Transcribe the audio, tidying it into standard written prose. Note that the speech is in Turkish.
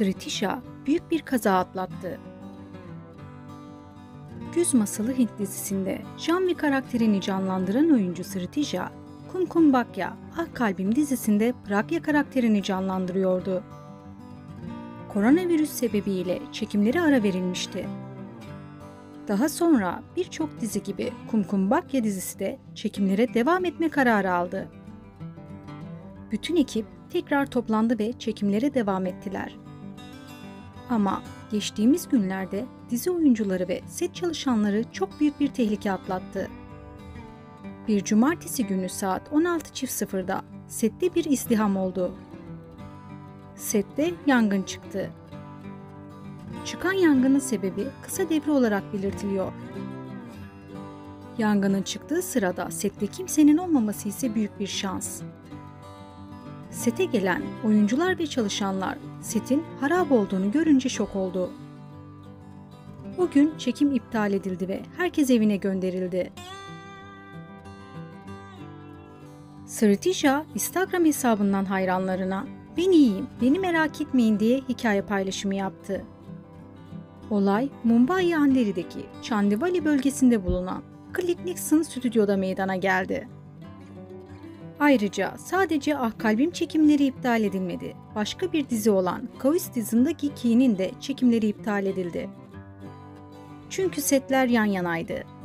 Sriti Jha büyük bir kaza atlattı. Güz Masalı Hint dizisinde Janvi karakterini canlandıran oyuncu Sriti Jha, Kumkum Bhagya, Ah Kalbim dizisinde Pragya karakterini canlandırıyordu. Koronavirüs sebebiyle çekimlere ara verilmişti. Daha sonra birçok dizi gibi Kumkum Bhagya dizisi de çekimlere devam etme kararı aldı. Bütün ekip tekrar toplandı ve çekimlere devam ettiler. Ama geçtiğimiz günlerde dizi oyuncuları ve set çalışanları çok büyük bir tehlike atlattı. Bir cumartesi günü saat 16.00'da sette bir izdiham oldu. Sette yangın çıktı. Çıkan yangının sebebi kısa devre olarak belirtiliyor. Yangının çıktığı sırada sette kimsenin olmaması ise büyük bir şans. Sete gelen oyuncular ve çalışanlar setin harap olduğunu görünce şok oldu. O gün çekim iptal edildi ve herkes evine gönderildi. Sriti Jha Instagram hesabından hayranlarına "Ben iyiyim, beni merak etmeyin" diye hikaye paylaşımı yaptı. Olay Mumbai Andheri'deki Chandivali bölgesinde bulunan Clint Nixon stüdyoda meydana geldi. Ayrıca sadece Ah Kalbim çekimleri iptal edilmedi. Başka bir dizi olan Kavus dizindeki Ki'nin de çekimleri iptal edildi. Çünkü setler yan yanaydı.